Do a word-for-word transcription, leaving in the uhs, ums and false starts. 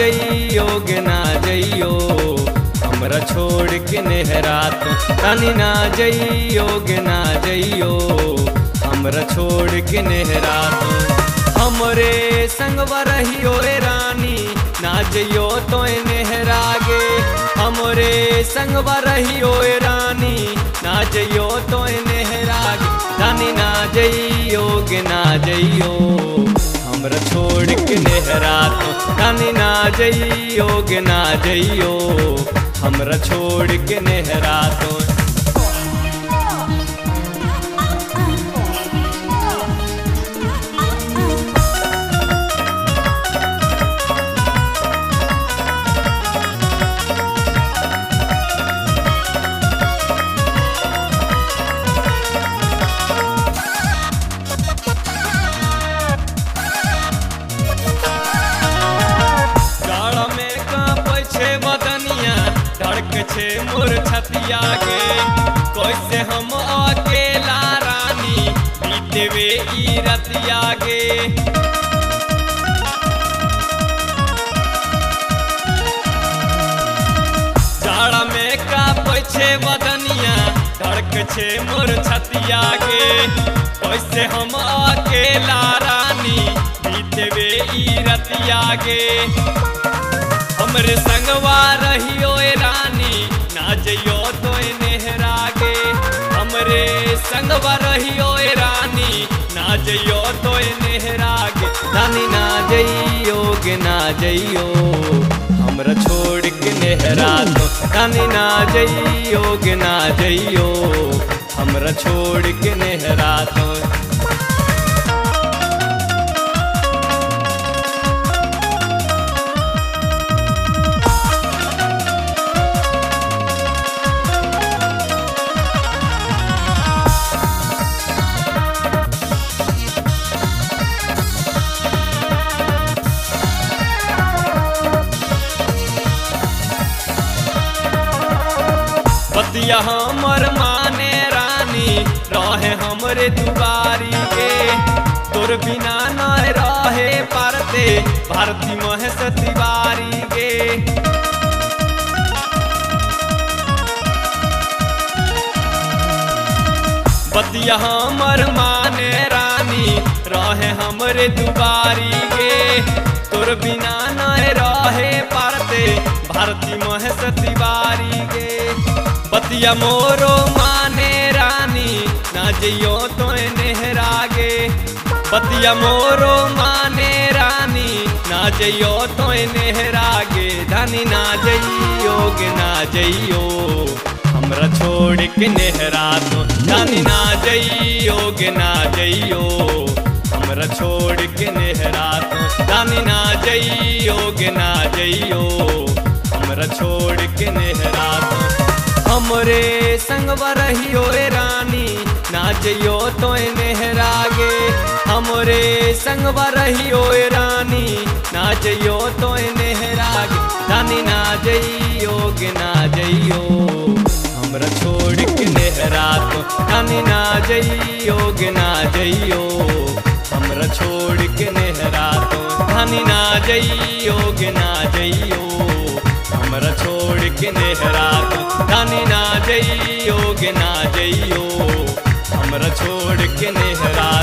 जइयो गे ना जइयो हमरा छोड़ के नेहरा तो तनी ना जइयो गे ना जइयो हमरा छोड़ के नेहरा तो हमरे संगवा रहियो रे रानी ना जइयो तो नेहरा गे हमरे संगवा रहियो रे रानी ना जइयो तो नेहरा गे तनी ना जइयो गे ना जइयो हमरा छोड़ के नेहरा तो तनी ना जइयो गे ना जइयो हमरा छोड़ के नेहरा तो छे मोर छतिया के कैसे हम अकेला रानी बीतवे ई रतिया गे जाड़ा में का पैछे बदनिया धड़क छे मोर छतिया गे कैसे हम अकेला रानी बीतवे ई रतिया गे हमरे संगवा रहियो रानी ना जइयो तो नेहरा गे हमरे संगवा रहियो रानी ना जइयो तो नेहरा गे रानी ना जइयो गे ना जइयो हमरा छोड़ के नेहरा तो रानी ना जइयो गे ना जइयो हमरा छोड़ के नेहरा तो बतिया हमर माने रानी रहे हमरे दुआरी के तोर बिना न रहे पारते भारती महेश तिवारी के बतिया हमर माने रानी रहे हमरे दुआरी के तोर बिना न रहे पारते भारती महेश तिवारी के बतिया मोरो माने रानी ना जइयो तो नेहरा गे बतिया मोरो माने रानी ना जइयो तो नेहरा गे धनी ना जइयो गे ना जइयो हमरा छोड़ के नेहरा तो धनी ना जइयो गे ना जइयो हमरा छोड़ के नेहरा तो धनी ना जइयो गे ना जइयो हमरा छोड़ के नेहरा तो हमरे संगवा रहियो रानी ना जइयो तो नेहरा गे हमरे संगवा रहियो रानी ना जइयो तो नेहरा गे रानी ना जइयो गे ना जइयो हमरा छोड़ के नेहरा तो रानी ना जइयो गे ना जइयो हमरा छोड़ के नेहरा तो रानी ना जइयो गे ना जइयो हमरा छोड़ के नेहरा तो रानी ना जइयो गे ना जइयो हमरा छोड़ के नेहरा।